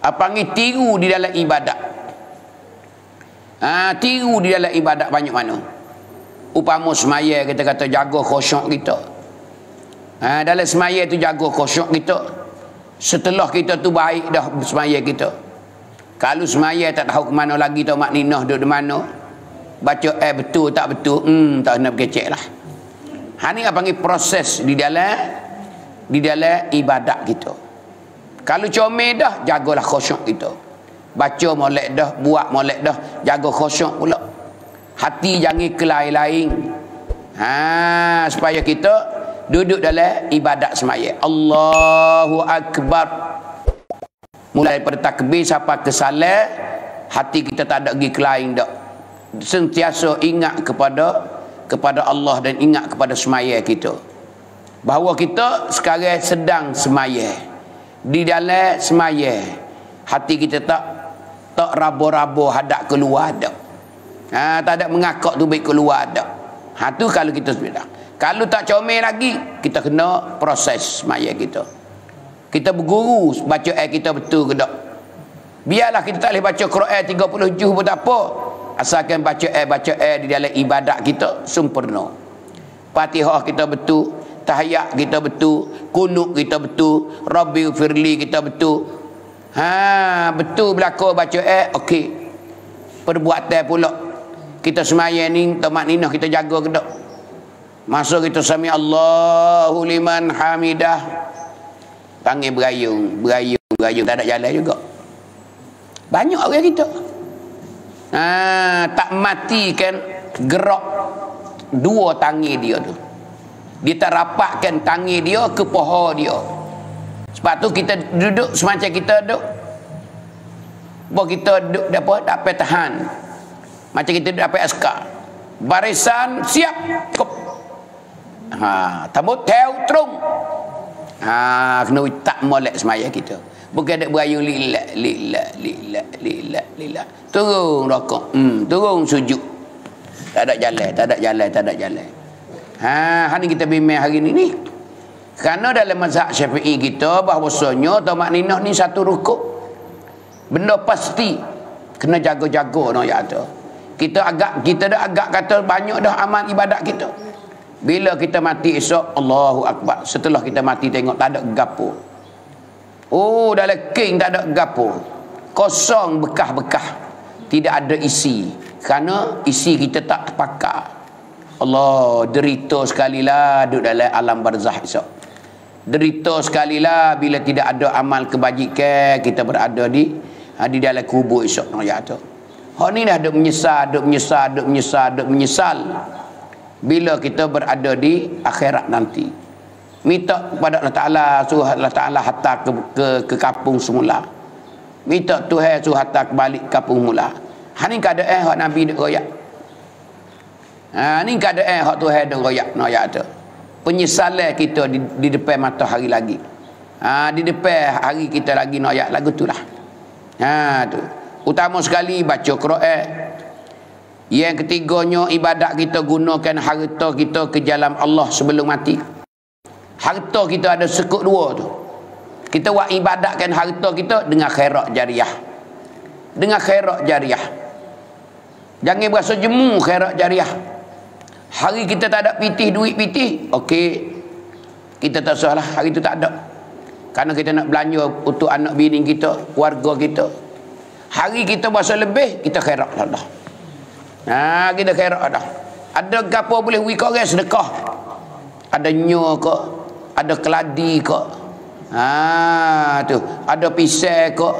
Apa panggil tiru di dalam ibadat. Ha, tiru di dalam ibadat banyak mana. Upama semaya kita kata jaga khusyuk kita. Ha, dalam semaya tu jaga khusyuk kita. Setelah kita tu baik dah semaya kita. Kalau semaya tak tahu ke mana lagi tau makninah duduk di mana. Baca eh betul tak betul, hmm tak kena berkecek lah. Ha ni apa panggil proses di dalam di dalam ibadat kita. Kalau comel dah, jagalah khusyuk kita. Baca molek dah, buat molek dah, jaga khusyuk pula. Hati jangan kelai-lain. Ha, supaya kita duduk dalam ibadat semaya. Allahu Akbar. Mulai daripada takbir sampai ke salat, hati kita tak ada pergi kelai dah. Sentiasa ingat kepada kepada Allah dan ingat kepada semaya kita. Bahawa kita sekarang sedang semaya. Di dalam semaya, hati kita tak tak rabur-rabur hadap keluar ada. Ha, tak ada mengakak tu baik keluar ada. Ha tu kalau kita sebenarnya. Kalau tak comel lagi, kita kena proses semaya kita. Kita berguru baca ayat kita betul ke tak. Biarlah kita tak boleh baca Quran tiga puluh juz pun tak apa. Asalkan baca ayat baca ayat di dalam ibadat kita sempurna. Fatihah kita betul, tahiyat kita betul, kunut kita betul, Rabbil Firli kita betul. Ha, betul belaka baca eh okey. Perbuatan pula. Kita semaya ni tamakninah kita jaga ke tak? Masa kita sami Allahu liman hamidah. Tangan berayung, berayung, berayung tak ada jalan juga. Banyak orang kita. Ha, tak matikan gerak dua tangan dia tu. Dia tak rapatkan tangan dia ke paha dia. Sebab tu kita duduk semacam kita duduk. Buat kita duduk apa, dapat tahan. Macam kita dapat askar. Barisan siap. Cukup. Ha, tambut tel terung. Ha, kena tak molek semaya kita. Bukan ada berayung lilak lilak lilak lilak lilak. Turun rokok. Hmm, turun sujud. Tak ada jalan, tak ada jalan, tak ada jalan. Ha, hari kita bimbing hari ni ni. Kerana dalam mazhab Syafi'i kita bahawasanya tamakninah ni satu rukuk. Benda pasti kena jaga-jaga nak ya tu. Kita agak kita dah agak kata banyak dah amal ibadat kita. Bila kita mati esok, Allahu Akbar. Setelah kita mati tengok tak ada gapo. Oh, dalam king tak ada gapo. Kosong bekah-bekah. Tidak ada isi. Kerana isi kita tak terpakar. Allah derita sekalilah duduk dalam alam barzah esok. Derita sekalilah bila tidak ada amal kebajikan kita berada di di dalam kubur esok nak ya tu. Hak ni dah duk menyesal, duk menyesal, duk menyesal, duk menyesal. Bila kita berada di akhirat nanti, minta kepada Allah Taala suruh Allah Taala hantar ke, ke ke kampung semula. Minta Tuhan suruh hantar balik kampung mula. Hak ni keadaan hak Nabi duk royak. Ha, ni keadaan hak Tuhan duk royak nak ya tu. Penyesalan kita di, di depan mata hari lagi. Ha, di depan hari kita lagi nak ya lagu tulah. Ha tu. Utama sekali baca Quran. Yang ketiganya ibadat kita gunakan harta kita ke jalan Allah sebelum mati. Harta kita ada sekut dua tu. Kita buat ibadatkan harta kita dengan khairat jariah. Dengan khairat jariah. Jangan berasa jemu khairat jariah. Hari kita tak ada pitih duit pitih, okey. Kita tak usahlah hari tu tak ada. Karena kita nak belanja untuk anak bini kita, keluarga kita. Hari kita berasa lebih, kita khairat Allah. Ha, kita khairat dah. Ada gapo boleh we korang sedekah. Ada nyo ke, ada keladi ke. Ha tu, ada pisai ke.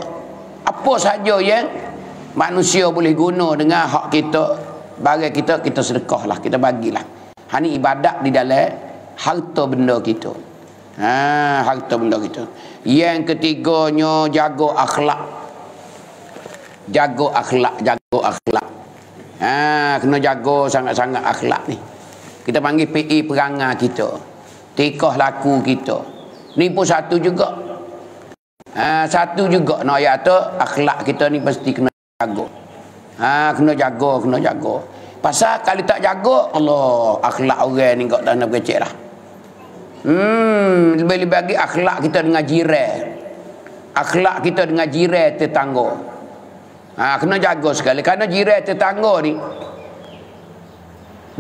Apa saja yang manusia boleh guna dengan hak kita, barang kita kita sedekahlah, kita bagilah. Ha ni ibadat di dalam harta benda kita. Ha, harta benda kita. Yang ketiganya jaga akhlak. Jaga akhlak, jaga akhlak. Ha, kena jaga sangat-sangat akhlak ni. Kita panggil P E perangai kita, tikah laku kita. Ni pun satu juga. Ha, satu juga nak ayat tu, akhlak kita ni mesti kena jaga. Ha, kena jaga, kena jaga. Pasal kalau tak jaga, Allah, akhlak orang ni kau tak nak kecek lah. Hmm, lebih-lebih bagi akhlak kita dengan jiran. Akhlak kita dengan jiran tetangga. Ha, kena jaga sekali. Kerana jiran tetangga ni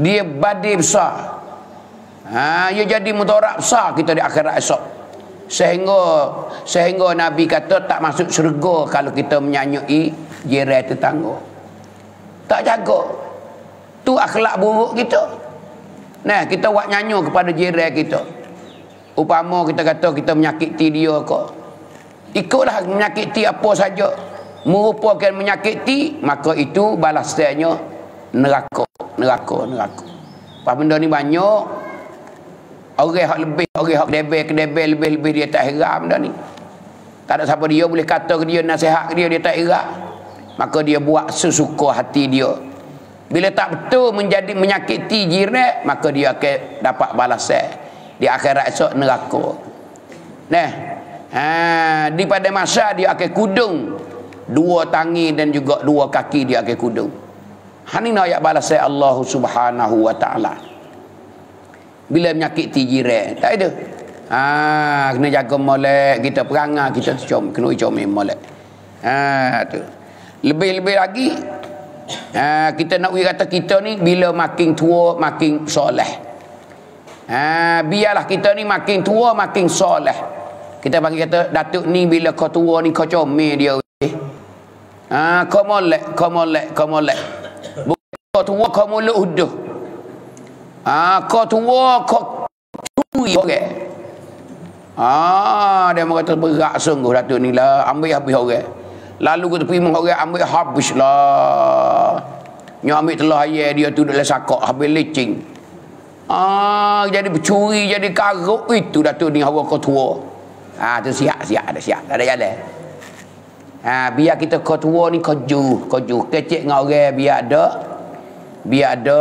dia badai besar. Ha, dia jadi mudarat besar kita di akhirat esok. Sehingga sehingga Nabi kata tak masuk syurga kalau kita menyanyui jiran tetangga. Tak jaga. Tu akhlak buruk kita. Nah, kita buat nyanyo kepada jiran kita. Upama kita kata kita menyakiti dia ke. Ikutlah menyakiti apa saja. Merupakan menyakiti, maka itu balasannya neraka, neraka, neraka. Pas benda ni banyak, orang hak lebih, orang hak kedebel-kedebel lebih-lebih dia tak heran benda ni. Tak ada siapa dia boleh kata ke dia, nasihat ke dia, dia tak heran. Maka dia buat sesuka hati dia. Bila tak betul menjadi menyakiti jiran, maka dia akan dapat balasan. Di akhirat esok neraka. Nah, ha, di pada masa dia akan kudung. Dua tangi dan juga dua kaki dia akan kudung. Hani nak balasai Allah Subhanahu wa taala. Bila menyakiti jiran, tak ada. Ah, kena jaga molek, kita perangai, kita com, kena comel molek. Ah tu. Lebih-lebih lagi ah, kita nak kata kita ni bila makin tua makin soleh. Ah, biarlah kita ni makin tua makin soleh. Kita panggil kata datuk ni bila kau tua ni kau comel dia. Ah, kau molek, kau molek, kau molek. Bukan kau tua kau molek udah. Ah, kau tua kau curi orang. Ah, dia kata berat sungguh datuk ni lah, ambil habis orang. Lalu kita pergi orang ambil habis lah. Nyo ambil telah ayah dia tu duduk dalam sakok habis licin. Ah, jadi pencuri, jadi karuk itu datuk ni awak kau tua. Ah, tu siap, siap, ada siap, ada jalan. Ha, biar kita kau tua ni kau ju, kau ju kecek dengan orang biar ada, biar ada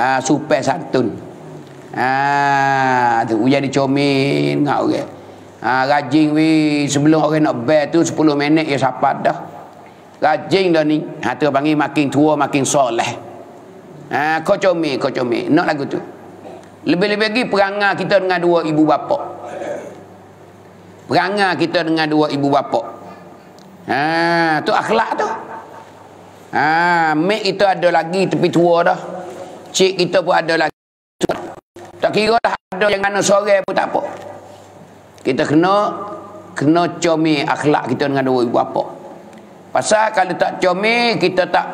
ha, supaya santun. Ah ha, tu jadi comel dengan orang. Ha, rajin weh sebelum orang nak bel tu sepuluh minit dia sapat dah. Rajin dah ni. Ha tu panggil makin tua makin soleh. Ha kau comel, kau comel. Nak lagu tu. Lebih-lebih lagi perangai kita dengan dua ibu bapa. Perangai kita dengan dua ibu bapa. Ha, tu akhlak tu. Ha, mek kita ada lagi tepi tua dah. Cik kita pun ada lagi. Tak kira lah ada yang mana sore pun tak apa. Kita kena kena comel akhlak kita dengan dua ibu bapa. Pasal kalau tak comel kita tak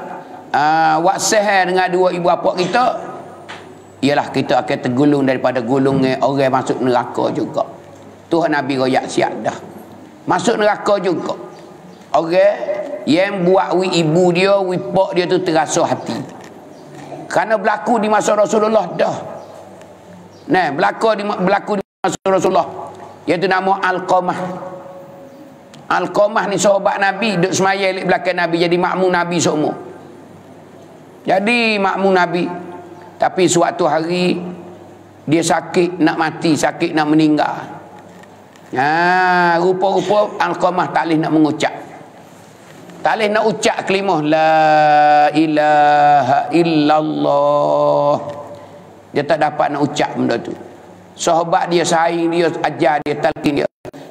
uh, waksih dengan dua ibu bapa kita, ialah kita akan tergulung daripada gulungnya orang masuk neraka juga. Tuhan Nabi royak siap dah. Masuk neraka juga. Orang yang buat wi ibu dia, wi pak dia tu terasa hati. Kerana berlaku di masa Rasulullah dah. Nah, berlaku di berlaku di masa Rasulullah. Iaitu nama Alqamah. Alqamah ni sahabat Nabi, duk semaya elok belakang Nabi jadi makmum Nabi semua. Jadi makmum Nabi. Tapi suatu hari dia sakit nak mati, sakit nak meninggal. Ha, rupa-rupa Alqamah tak boleh nak mengucap. Tak boleh nak ucap kalimah la ilaha illallah. Dia tak dapat nak ucap benda tu. Sahabat dia saing dia ajar dia talqin dia.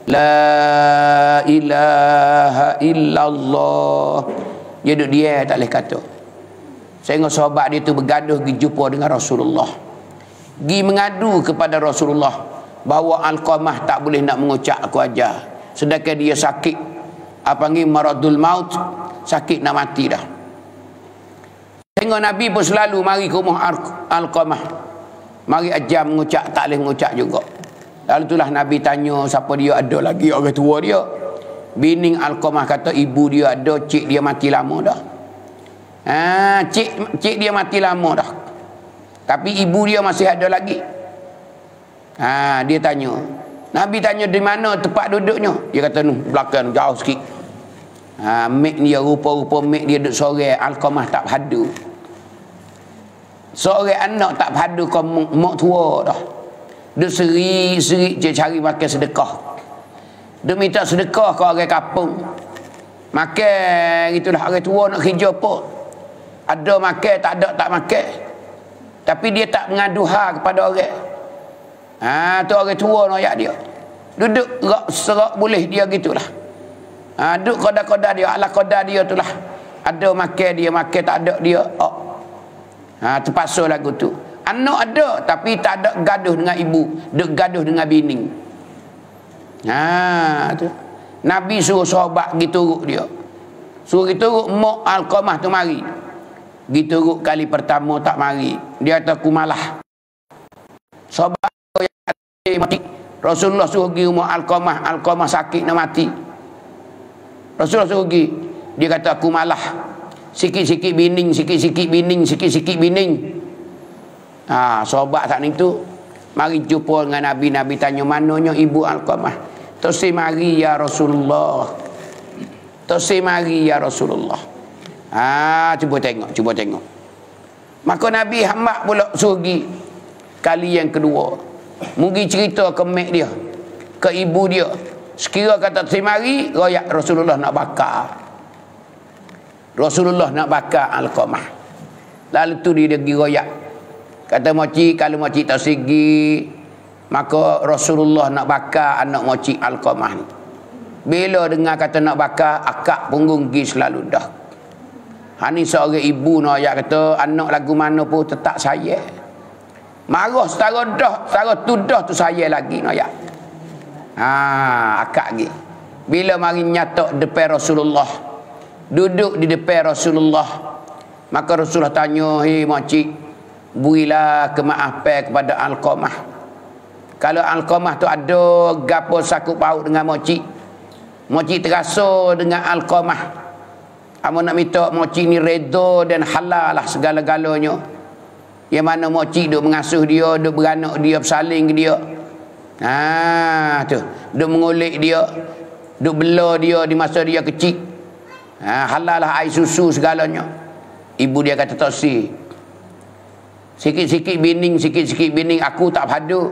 La ilaha illallah. Dia duduk dia tak boleh kata. Sehingga sahabat dia tu bergaduh pergi jumpa dengan Rasulullah. Pergi mengadu kepada Rasulullah bahawa Alqamah tak boleh nak mengucap aku ajar. Sedangkan dia sakit. Apa panggil maradul maut, sakit nak mati dah. Sehingga Nabi pun selalu mari ke rumah Alqamah. Mari ajar mengucap, tak boleh mengucap juga. Lalu itulah Nabi tanya siapa dia ada lagi orang tua dia. Bining Alqamah kata ibu dia ada, cik dia mati lama dah. Ha, cik, cik dia mati lama dah. Tapi ibu dia masih ada lagi. Ha, dia tanya. Nabi tanya di mana tempat duduknya. Dia kata, "Nuh, belakang jauh sikit." Ha, mek dia rupa-rupa mek dia duduk sore Alqamah tak padu. Sore anak tak padu kau mak tua dah. Duk seri-seri je cari makan sedekah. Duk minta sedekah ke orang kampung. Makan itulah orang tua nak kerja apa. Ada makan, tak ada, tak makan. Tapi dia tak mengadu hal kepada orang. Ha, tu orang tua noyak dia. Duduk rak serak boleh dia gitulah. Ha, duduk koda-koda dia, ala koda dia itulah. Ada makan dia, makan tak ada dia. Oh. Ha, terpaksa lagu tu. Anak ada tapi tak ada gaduh dengan ibu, duduk gaduh dengan bini. Ha, tu. Nabi suruh sahabat pergi turut dia. Suruh pergi turut mak Alqamah tu mari. Gitu ruk kali pertama tak mari. Dia kata aku malah. Sahabat yang mati. Rasulullah suruh pergi rumah Alqamah. Alqamah sakit nak mati. Rasulullah suruh pergi. Dia kata aku malah. Sikit-sikit bining, sikit-sikit bining, sikit-sikit bining. Ha, sahabat saat ni tu. Mari jumpa dengan Nabi. Nabi tanya mananya ibu Alqamah. Tosi mari ya Rasulullah. Tosi mari ya Rasulullah. Ah, cuba tengok, cuba tengok. Maka Nabi hamba pula suruh pergi kali yang kedua. Mugi cerita ke mak dia, ke ibu dia. Sekira kata semari, royak Rasulullah nak bakar. Rasulullah nak bakar Alqamah. Lalu tu dia pergi royak. Kata moci, kalau moci tak sigi, maka Rasulullah nak bakar anak moci Alqamah ni. Bila dengar kata nak bakar, akak punggung pergi selalu dah. Hani seorang ibu nak ayat kata anak lagu mana pun tetap saya. Marah setara dah, setara tu dah tu saya lagi nak ayat. Ha, akak lagi. Bila mari nyatok depan Rasulullah. Duduk di depan Rasulullah. Maka Rasulullah tanya, "Hei makcik, berilah kemaafan kepada Alqamah. Kalau Alqamah tu ada gapo sakup paut dengan makcik. Makcik terasa dengan Alqamah. Kamu nak minta moci ni redha dan halal lah segala-galanya. Yang mana moci duk mengasuh dia, duk beranak dia, bersaling dia. Ha, tu. Duk mengulik dia, duk bela dia di masa dia kecil. Ha, halal lah air susu segalanya. Ibu dia kata tak si. Sikit-sikit bining, sikit-sikit bining. Aku tak padu.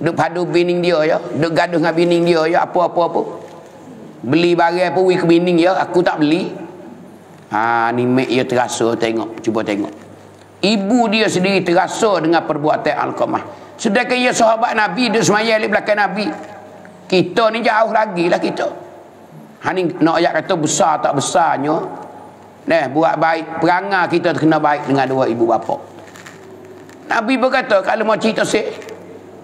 Duk padu bining dia ya. Duk gaduh dengan bining dia ya. Apa-apa-apa. Beli barang pun wik bining ya. Aku tak beli. Ha, ni mek dia terasa tengok. Cuba tengok. Ibu dia sendiri terasa dengan perbuatan Alqamah. Sedangkan ia sahabat Nabi. Dia semayang di belakang Nabi. Kita ni jauh lagi lah kita. Ha ni nak ayat kata besar tak besarnya. Nah, buat baik. Perangai kita kena baik dengan dua ibu bapa. Nabi berkata kalau mau cerita si.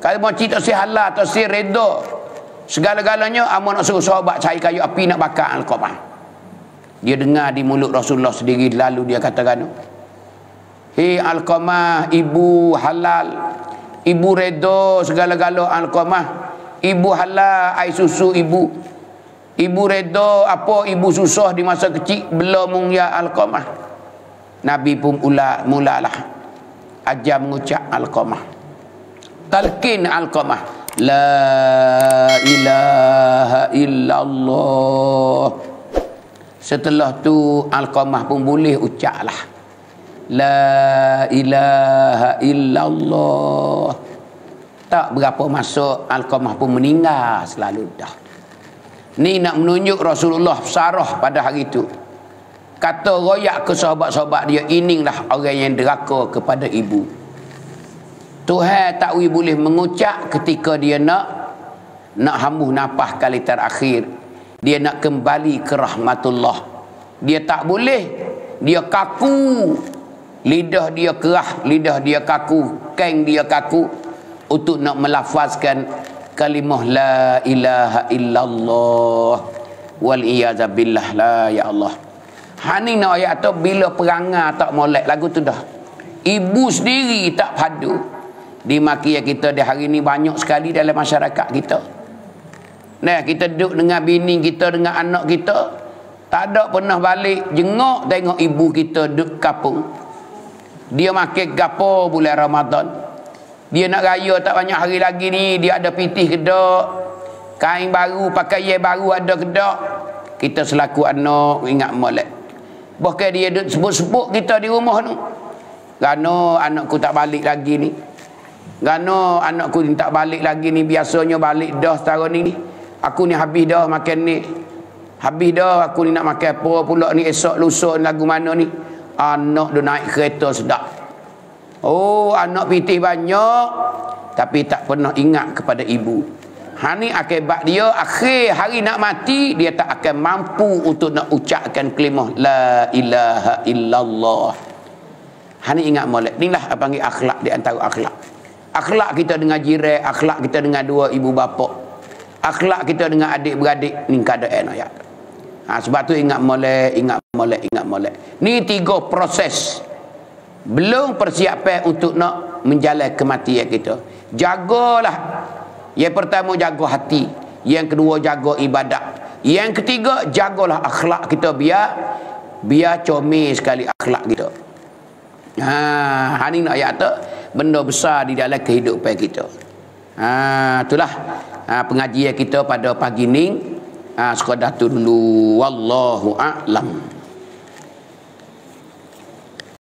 Kalau mau cerita si halal atau si reda. Segala-galanya amun nak suruh sahabat cari kayu api nak bakar Alqamah. Dia dengar di mulut Rasulullah sendiri lalu dia kata kan. Hei Alqamah, ibu halal. Ibu reda segala-gala Alqamah. Ibu halal air susu ibu. Ibu reda apa ibu susah di masa kecil. Bela mung ya Alqamah. Nabi pun ula, mulalah ajar mengucap Alqamah. Talqin Alqamah. La ilaha illallah. Setelah tu Alqamah pun boleh ucap lah. La ilaha illallah. Tak berapa masa Alqamah pun meninggal selalu dah. Ni nak menunjuk Rasulullah sarah pada hari itu. Kata royak ke sahabat-sahabat dia, inilah orang yang deraka kepada ibu. Tuhan tak boleh mengucap ketika dia nak nak hembuh nafas kali terakhir. Dia nak kembali ke rahmatullah. Dia tak boleh. Dia kaku. Lidah dia kerah, lidah dia kaku, keng dia kaku. Untuk nak melafazkan kalimah la ilaha illallah wal iyazabillah la ya Allah. Hani nak ayat tu bila perangai tak molek lagu tu dah. Ibu sendiri tak padu. Di makia kita di hari ni banyak sekali dalam masyarakat kita. Nah, kita duduk dengan bini kita, dengan anak kita, tak ada pernah balik jengok tengok ibu kita duduk kapung. Dia makan gapo bulan Ramadan. Dia nak raya tak banyak hari lagi ni. Dia ada pitih kedak. Kain baru, pakaian baru ada kedak. Kita selaku anak ingat molek. Bahkan dia sebut-sebut kita di rumah tu. Gano anakku tak balik lagi ni. Gano anakku tak balik lagi ni. Biasanya balik dah setara ni. Aku ni habis dah makan ni. Habis dah aku ni nak makan apa pula ni. Esok lusa lagu mana ni. Anak dia naik kereta sedap. Oh, anak pitih banyak tapi tak pernah ingat kepada ibu. Hani akibat dia akhir hari nak mati dia tak akan mampu untuk nak ucapkan kalimah la ilaha illallah. Hani ingat molek. Inilah apa panggil akhlak di antara akhlak. Akhlak kita dengan jiran, akhlak kita dengan dua ibu bapa. Akhlak kita dengan adik-beradik ni keadaan ayat. Ha, sebab tu ingat molek, ingat molek, ingat molek. Ni tiga proses. Belum persiapan untuk nak menjalani kematian kita. Jagalah. Yang pertama jaga hati. Yang kedua jaga ibadat. Yang ketiga jagalah akhlak kita. Biar biar comel sekali akhlak kita. Ha, hani nak ayat tak? Benda besar di dalam kehidupan kita. Ha, itulah ha, pengajian kita pada pagi ni. Ha, sekadar tu dulu. Wallahu a'lam.